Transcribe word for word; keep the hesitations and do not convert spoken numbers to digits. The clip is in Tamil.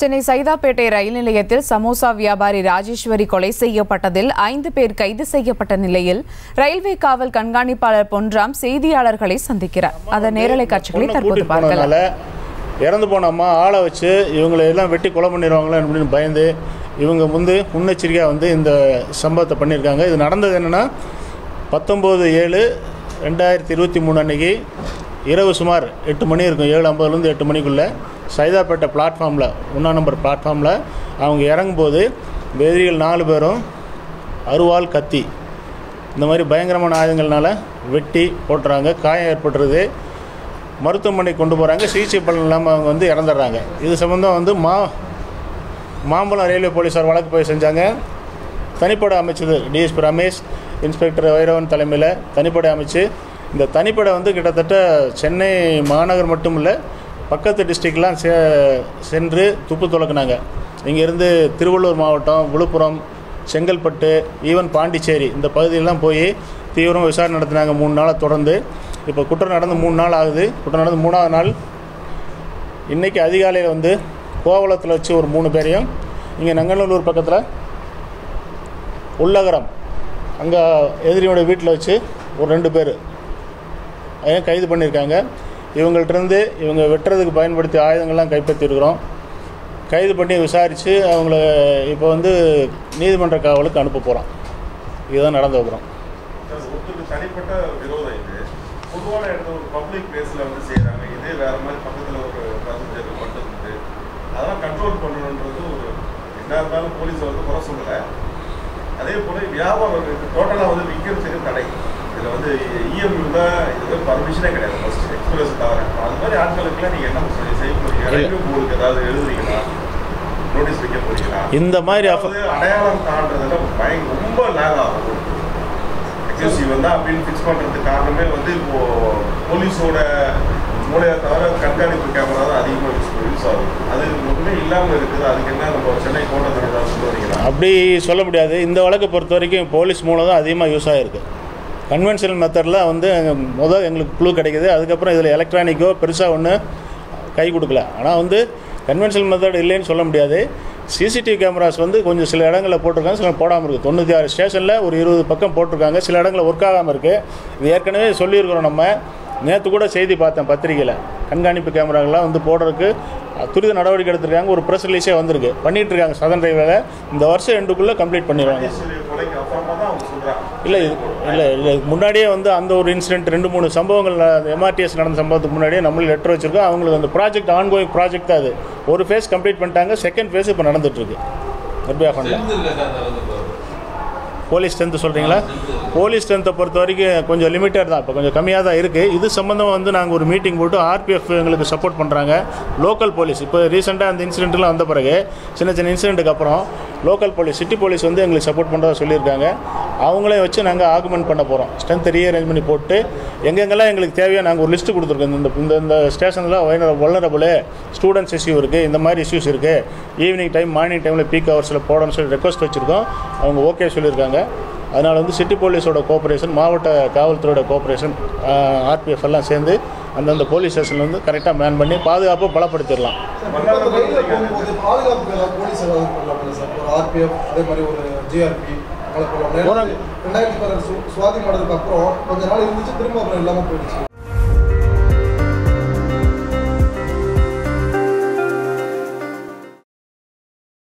சென்னை சைதாப்பேட்டை ரயில் நிலையத்தில் சமோசா வியாபாரி ராஜேஸ்வரி கொலை செய்யப்பட்டதில் ஐந்து பேர் கைது செய்யப்பட்ட நிலையில் ரயில்வே காவல் கண்காணிப்பாளர் பொன்ராம் செய்தியாளர்களை சந்திக்கிறார். அதன் நேரலை காட்சிகளை தற்போது பார்க்கலாம். இறந்து போனம்மா ஆளை வச்சு இவங்களை எல்லாம் வெட்டி கொலை பண்ணிடுவாங்களே அப்படின்னு பயந்து இவங்க வந்து முன்னெச்சரிக்கையாக வந்து இந்த சம்பவத்தை பண்ணியிருக்காங்க. இது நடந்தது என்னென்னா பத்தொம்போது ஏழு ரெண்டாயிரத்தி இருபத்தி மூணு அன்றைக்கி இரவு சுமார் எட்டு மணி இருக்கும், ஏழு ஐம்பதுலேருந்து எட்டு மணிக்குள்ளே சைதாப்பேட்டை பிளாட்ஃபார்மில் ஒன்றா நம்பர் பிளாட்ஃபார்மில் அவங்க இறங்கும்போது எதிரிகள் நாலு பேரும் அருவாள் கத்தி இந்த மாதிரி பயங்கரமான ஆயுதங்கள்னால வெட்டி போட்டுறாங்க. காயம் ஏற்பட்டுறது, மருத்துவமனைக்கு கொண்டு போகிறாங்க, சிகிச்சை பலன் இல்லாமல் அவங்க வந்து இறந்துடுறாங்க. இது சம்மந்தம் வந்து மா மாம்பலம் ரயில்வே போலீஸார் வழக்கு பதிவு செஞ்சாங்க. தனிப்படை அமைச்சது டிஎஸ்பி ரமேஷ், இன்ஸ்பெக்டர் வைரவன் தலைமையில் தனிப்படை அமைச்சு இந்த தனிப்படை வந்து கிட்டத்தட்ட சென்னை மாநகர் மட்டும் இல்லை பக்கத்து டிஸ்ட்ரிக்ட்லாம் செ சென்று துப்பு துளக்குனாங்க. இங்கேருந்து திருவள்ளூர் மாவட்டம், புழுபுரம், செங்கல்பட்டு, ஈவன் பாண்டிச்சேரி இந்த பகுதியெல்லாம் போய் தீவிரமாக விசாரணை நடத்தினாங்க மூணு நாளாக தொடர்ந்து. இப்போ குற்றம் நடந்து மூணு நாள் ஆகுது. குற்றம் நடந்து மூணாவது நாள் இன்றைக்கி அதிகாலையில் வந்து கோவளத்தில் வச்சு ஒரு மூணு பேரையும் இங்கே நங்கநல்லூர் பக்கத்தில் உள்ளகரம் அங்கே எதிரியோட வீட்டில் வச்சு ஒரு ரெண்டு பேர் அதையும் கைது பண்ணியிருக்காங்க. இவங்கள்டிருந்து இவங்க வெட்டுறதுக்கு பயன்படுத்திய ஆயுதங்கள்லாம் கைப்பற்றிருக்கிறோம். கைது பண்ணி விசாரித்து அவங்கள இப்போ வந்து நீதிமன்ற காவலுக்கு அனுப்ப போகிறோம். இதுதான் நடந்து வைக்கிறோம். தனிப்பட்ட விரோதம் இது பொதுவான இடத்துல ஒரு பப்ளிக் பிளேஸில் வந்து செய்கிறாங்க. இதே வேறு மாதிரி பக்கத்தில் ஒரு பேசஞ்சர் பண்ணுறது அதெல்லாம் கண்ட்ரோல் பண்ணணுன்றது ஒரு என்ன இருந்தாலும் போலீஸ் வந்து குறை சொல்லலை. அதே போல் வியாபாரம் டோட்டலாக வந்து விற்கிறதுக்கு தடை. இதில் வந்து இஎம் இருந்தால் இது வந்து பர்மிஷனே கிடையாது. ஃபஸ்ட்டு எக்ஸ்பிரஸ் தவிர அது மாதிரி ஆட்களுக்குலாம் நீங்கள் என்ன சொல்லி செய்ய போகிறீங்க? ரயில்வே போர்டுக்கு ஏதாவது எழுதுறீங்களா? நோட்டீஸ் வைக்க போகிறீங்களா? இந்த மாதிரி அடையாளம் தாண்டதில் பயங்க ரொம்ப லேக் ஆகும். எக்ஸிவ் வந்து அப்படின்னு ஃபிக்ஸ் பண்ணுறதுக்கு காரணமே வந்து இப்போது போலீஸோட மூலையை தவிர கண்காணிப்பு கேமரா தான் அதிகமாக யூஸ் யூஸ் ஆகும். அது ஒன்றுமே இல்லாமல் இருக்குது. அதுக்கு என்ன நம்ம சென்னை கோட்டை சொல்லுவீங்களா? அப்படி சொல்ல முடியாது. இந்த வழக்கை பொறுத்த வரைக்கும் போலீஸ் மூலம் தான் அதிகமாக யூஸ் ஆகிருக்கு. கன்வென்ஷனல் மெத்தடில் வந்து முதல் எங்களுக்கு க்ளூ கிடைக்கிது. அதுக்கப்புறம் இதில் எலக்ட்ரானிக்கோ பெருசாக ஒன்று கை கொடுக்கல. ஆனால் வந்து கன்வென்ஷனல் மெத்தட் இல்லைன்னு சொல்ல முடியாது. சிசிடிவி கேமராஸ் வந்து கொஞ்சம் சில இடங்களில் போட்டிருக்காங்க, சில போடாமல் இருக்குது. தொண்ணூற்றி ஆறு ஸ்டேஷனில் ஒரு இருபது பக்கம் போட்டிருக்காங்க. சில இடங்களில் ஒர்க் ஆகாமல் இருக்குது. இது ஏற்கனவே சொல்லியிருக்கிறோம். நம்ம நேற்று கூட செய்தி பார்த்தேன் பத்திரிகையில், கண்காணிப்பு கேமராக்கெல்லாம் வந்து போடுறதுக்கு துரித நடவடிக்கை எடுத்திருக்காங்க. ஒரு ப்ரெஸ் ரிலீஸே வந்திருக்கு. பண்ணிகிட்ருக்காங்க. சதன் ரயில்வேல இந்த வருஷம் எண்டுக்குள்ளே கம்ப்ளீட் பண்ணிடுவாங்க. இல்லை இல்லை இல்லை முன்னாடியே வந்து அந்த ஒரு இன்சிடென்ட் ரெண்டு மூணு சம்பவங்கள் எம்ஆர்டிஎஸ் நடந்த சம்பவத்துக்கு முன்னாடியே நம்மளும் லெட்டர் வச்சுருக்கோம். அவங்களுக்கு அந்த ப்ராஜெக்ட் ஆன்கோயிங் ப்ராஜெக்ட் தான். அது ஒரு ஃபேஸ் கம்ப்ளீட் பண்ணிட்டாங்க. செகண்ட் ஃபேஸ் இப்போ நடந்துகிட்ருக்கு. எப்படியா பண்ணல போலீஸ் ஸ்ட்ரென்த்து சொல்கிறீங்களா? போலீஸ் ஸ்ட்ரென்த்தை பொறுத்த வரைக்கும் கொஞ்சம் லிமிட்டட் தான். இப்போ கொஞ்சம் கம்மியாக தான் இருக்குது. இது சம்மந்தமாக வந்து நாங்கள் ஒரு மீட்டிங் போட்டு ஆர்பிஎஃப் எங்களுக்கு சப்போர்ட் பண்ணுறாங்க. லோக்கல் போலீஸ் இப்போ ரீசெண்டாக அந்த இன்சிடென்ட்லாம் வந்த பிறகு சின்ன சின்ன இன்சிடென்ட்டுக்கு அப்புறம் லோக்கல் போலீஸ் சிட்டி போலீஸ் வந்து எங்களுக்கு சப்போர்ட் பண்ணுறதா சொல்லியிருக்காங்க. அவங்களே வச்சு நாங்கள் ஆர்குமெண்ட் பண்ண போகிறோம். ஸ்ட்ரென்த்தை ரீஅரேஞ்ச் பண்ணி போட்டு எங்கெங்கெல்லாம் எங்களுக்கு தேவையாக நாங்கள் ஒரு லிஸ்ட்டு கொடுத்துருக்கோம். இந்த இந்த இந்த ஸ்டேஷன்லாம் வல்ல வல்னரபுள் ஸ்டூடெண்ட்ஸ் இஷ்யூ இருக்குது, இந்த மாதிரி இஷ்யூஸ் இருக்குது, ஈவினிங் டைம் மார்னிங் டைமில் பீக் ஹவர்ஸில் போடணும்னு சொல்லி ரெக்வஸ்ட் வச்சுருக்கோம். அவங்க ஓகே சொல்லியிருக்காங்க. அதனால வந்து சிட்டி போலீஸோட கோஆபரேஷன், மாவட்ட காவல்துறையோட கோஆபரேஷன், ஆர்பிஎஃப் எல்லாம் சேர்ந்து அந்தந்த போலீஸ் ஸ்டேஷன்ல வந்து கரெக்டாக மேன் பண்ணி பாதுகாப்பு பலப்படுத்திடலாம். ரெண்டாயிரத்தி பதினாறு சுவாதி மாடலுக்கு அப்புறம் கொஞ்ச நாள் இருந்துச்சு, திரும்ப அப்புறம் இல்லாமல் போயிடுச்சு.